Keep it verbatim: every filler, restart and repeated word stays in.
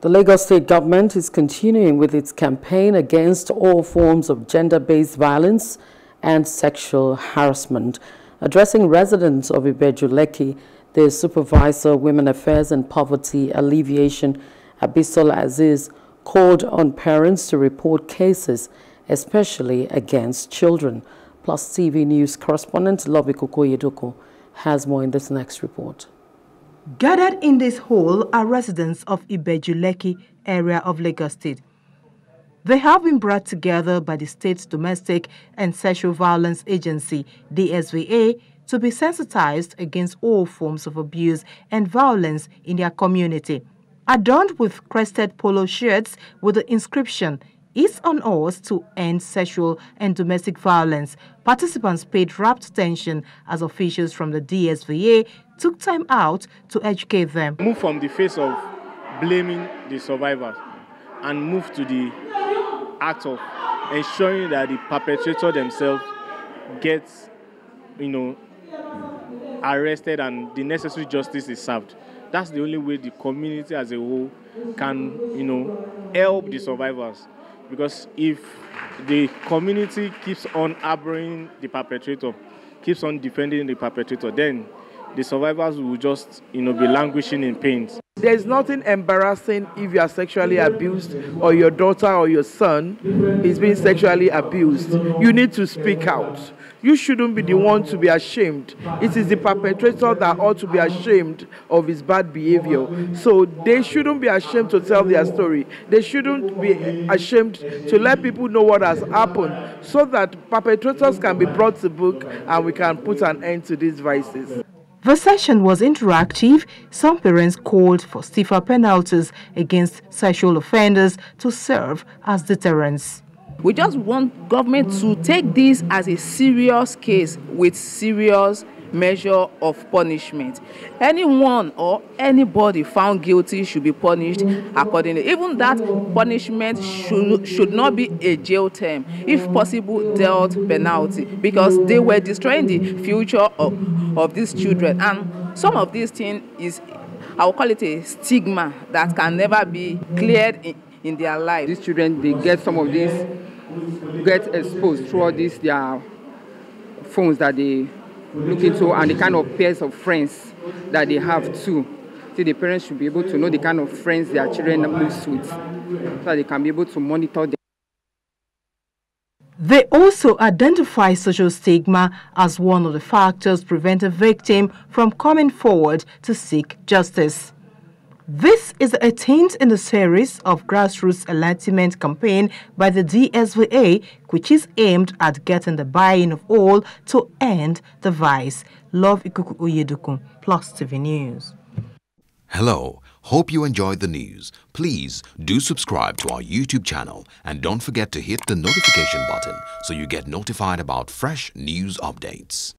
The Lagos state government is continuing with its campaign against all forms of gender-based violence and sexual harassment. Addressing residents of Ibeju-Lekki, the Supervisor of Women Affairs and Poverty Alleviation, Abisola Aziz, called on parents to report cases, especially against children. Plus T V News correspondent Love Ikuku-Uyedukun has more in this next report. Gathered in this hall are residents of Ibeju-Lekki area of Lagos State. They have been brought together by the state's Domestic and Sexual Violence Agency, D S V A, to be sensitized against all forms of abuse and violence in their community. Adorned with crested polo shirts with the inscription, "It's on us to end sexual and domestic violence," participants paid rapt attention as officials from the D S V A took time out to educate them. Move from the face of blaming the survivors and move to the act of ensuring that the perpetrator themselves gets, you know, arrested and the necessary justice is served. That's the only way the community as a whole can, you know, help the survivors. Because if the community keeps on harboring the perpetrator, keeps on defending the perpetrator, then the survivors will just, you know, be languishing in pain. There is nothing embarrassing if you are sexually abused or your daughter or your son is being sexually abused. You need to speak out. You shouldn't be the one to be ashamed. It is the perpetrator that ought to be ashamed of his bad behavior. So they shouldn't be ashamed to tell their story. They shouldn't be ashamed to let people know what has happened so that perpetrators can be brought to book and we can put an end to these vices. The session was interactive. Some parents called for stiffer penalties against sexual offenders to serve as deterrents. We just want government to take this as a serious case with serious measure of punishment. Anyone or anybody found guilty should be punished accordingly. Even that punishment should, should not be a jail term, if possible death penalty, because they were destroying the future of, of these children. And some of these things is, I will call it a stigma that can never be cleared in, in their life. These children, they get some of this, get exposed through all these their phones that they look into and the kind of pairs of friends that they have too. So the parents should be able to know the kind of friends their children mix with so that they can be able to monitor them. They also identify social stigma as one of the factors preventing a victim from coming forward to seek justice. This is the eighteenth in the series of grassroots enlightenment campaign by the D S V A, which is aimed at getting the buy-in of all to end the vice. Love Ikuku-Uyedukun, Plus T V News. Hello, hope you enjoyed the news. Please do subscribe to our YouTube channel and don't forget to hit the notification button so you get notified about fresh news updates.